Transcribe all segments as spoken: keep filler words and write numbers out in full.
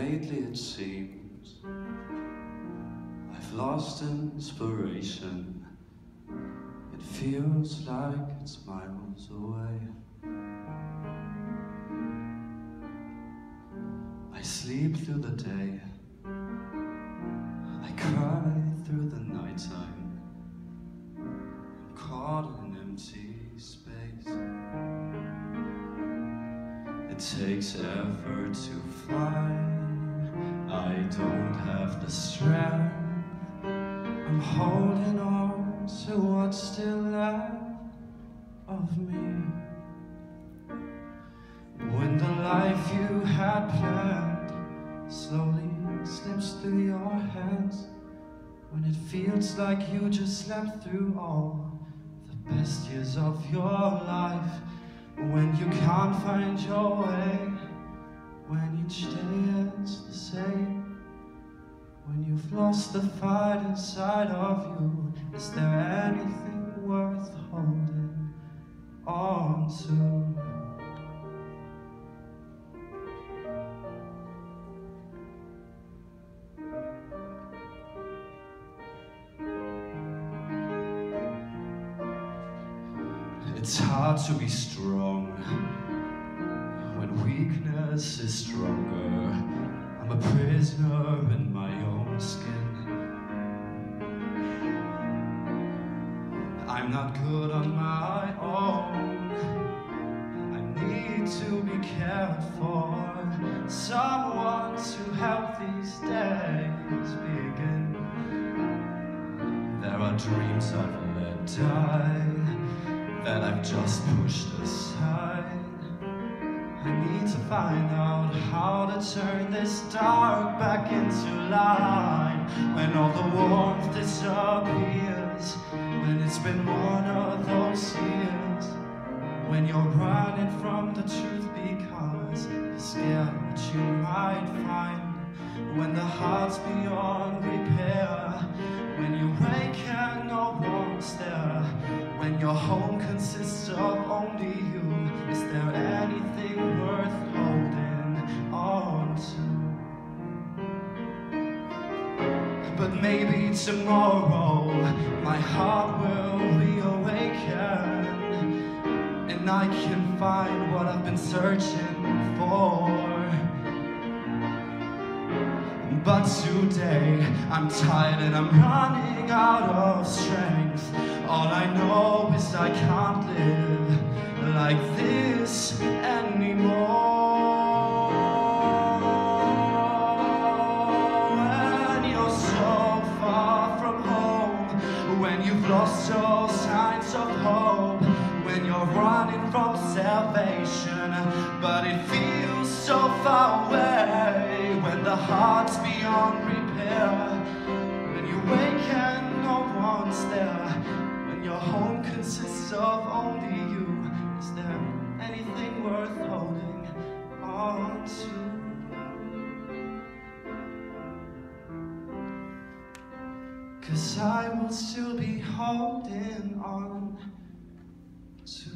Lately it seems I've lost inspiration. It feels like it's miles away. I sleep through the day, I cry through the night time. I'm caught in empty space. It takes effort to fly, I don't have the strength. I'm holding on to what's still left of me. When the life you had planned slowly slips through your hands, when it feels like you just slept through all the best years of your life, when you can't find your way, when each day is the same, when you've lost the fight inside of you, is there anything worth holding on to? It's hard to be strong when weakness is stronger. I'm a prisoner in my own skin. I'm not good on my own. I need to be cared for, someone to help these days begin. There are dreams I've let die that I've just pushed aside. I need to find out how to turn this dark back into light. When all the warmth disappears, when it's been one of those years, when you're running from the truth because you're scared what you might find, when the heart's beyond repair, when you wake and no one's there, when your home consists of only you, is there anything worth holding on to? But maybe tomorrow my heart will reawaken, and I can find what I've been searching for. But today I'm tired and I'm running out of strength. All I know is I can't live like this anymore. And you're so far from home, when you've lost all signs of hope, when you're running from salvation, but it feels so far away, when the heart's beyond repair, when you wake and no one's there, when your home consists of only you. Is there anything worth holding on to? 'Cause I will still be holding on to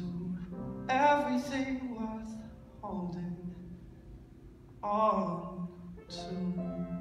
everything worth holding on to.